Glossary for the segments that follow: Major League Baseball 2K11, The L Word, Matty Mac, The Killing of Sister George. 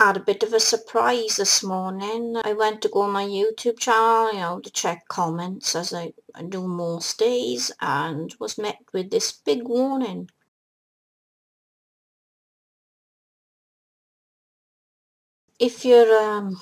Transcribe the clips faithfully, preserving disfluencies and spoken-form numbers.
I had a bit of a surprise this morning. I went to go on my YouTube channel, you know, to check comments as I do most days, and was met with this big warning. If you're um,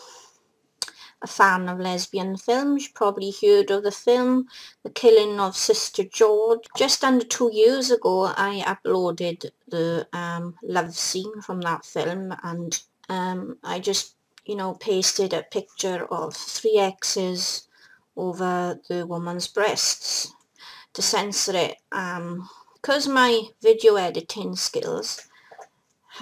a fan of lesbian films, you've probably heard of the film The Killing of Sister George. Just under two years ago, I uploaded the um, love scene from that film, and Um, I just, you know, pasted a picture of three X's over the woman's breasts to censor it. Um, because my video editing skills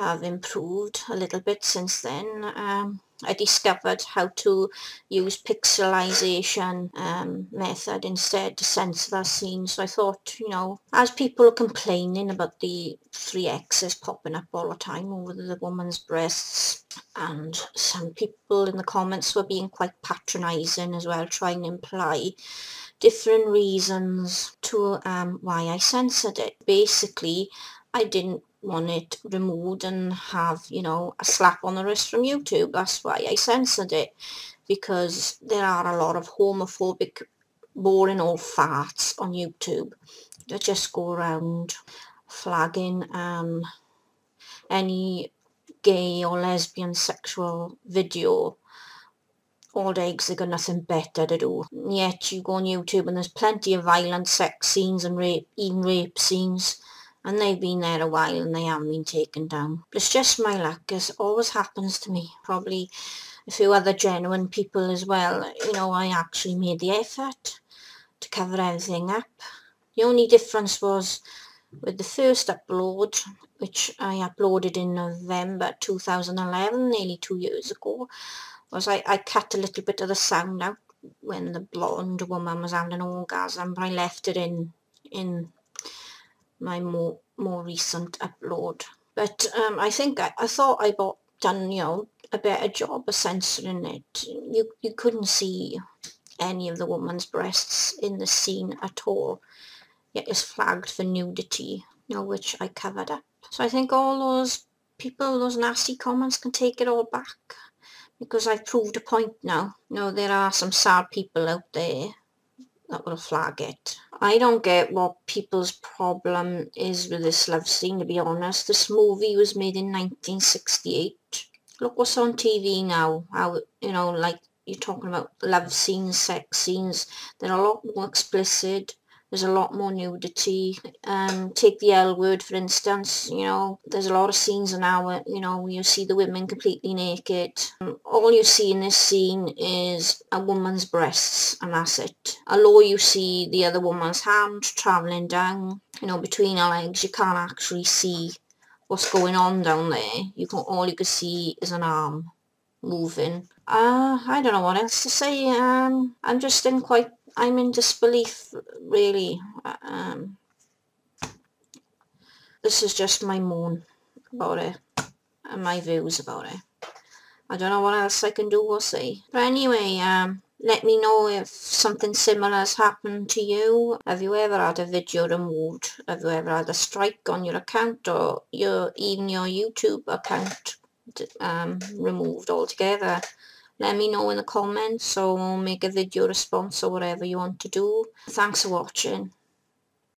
have improved a little bit since then, um, I discovered how to use pixelization um, method instead to censor that scene. So I thought, you know, as people are complaining about the three X's popping up all the time over the woman's breasts, and some people in the comments were being quite patronizing as well, trying to imply different reasons to um, why I censored it. Basically, I didn't want it removed and have, you know, a slap on the wrist from YouTube. That's why I censored it, because there are a lot of homophobic, boring old farts on YouTube that just go around flagging um, any gay or lesbian sexual video all day because they've got nothing better to do. And yet you go on YouTube and there's plenty of violent sex scenes and rape, even rape scenes, and they've been there a while and they haven't been taken down. But it's just my luck, as always happens to me. Probably a few other genuine people as well. You know, I actually made the effort to cover everything up. The only difference was with the first upload, which I uploaded in November two thousand eleven, nearly two years ago, was I, I cut a little bit of the sound out when the blonde woman was having an orgasm, but I left it in in my more more recent upload. But um, I think I, I thought I bought done, you know, a better job of censoring it. You you couldn't see any of the woman's breasts in the scene at all, yet it's flagged for nudity, you know, which I covered up. So I think all those people, those nasty comments, can take it all back, because I've proved a point now. You know, there are some sad people out there that will flag it. I don't get what people's problem is with this love scene, to be honest. This movie was made in nineteen sixty-eight. Look what's on T V now. How, you know, like, you're talking about love scenes, sex scenes. They're a lot more explicit. There's a lot more nudity. Um, take The L Word, for instance. You know, there's a lot of scenes now where, you know, you see the women completely naked. Um, all you see in this scene is a woman's breasts, and that's it. Although you see the other woman's hand travelling down, you know, between her legs, you can't actually see what's going on down there. You can, all you can see is an arm moving. Uh, I don't know what else to say. Um, I'm just in quite... I'm in disbelief, really. Um, this is just my moan about it and my views about it. I don't know what else I can do or say. But anyway, um, let me know if something similar has happened to you. Have you ever had a video removed? Have you ever had a strike on your account, or your even your YouTube account um, removed altogether? Let me know in the comments, or make a video response, or whatever you want to do. Thanks for watching.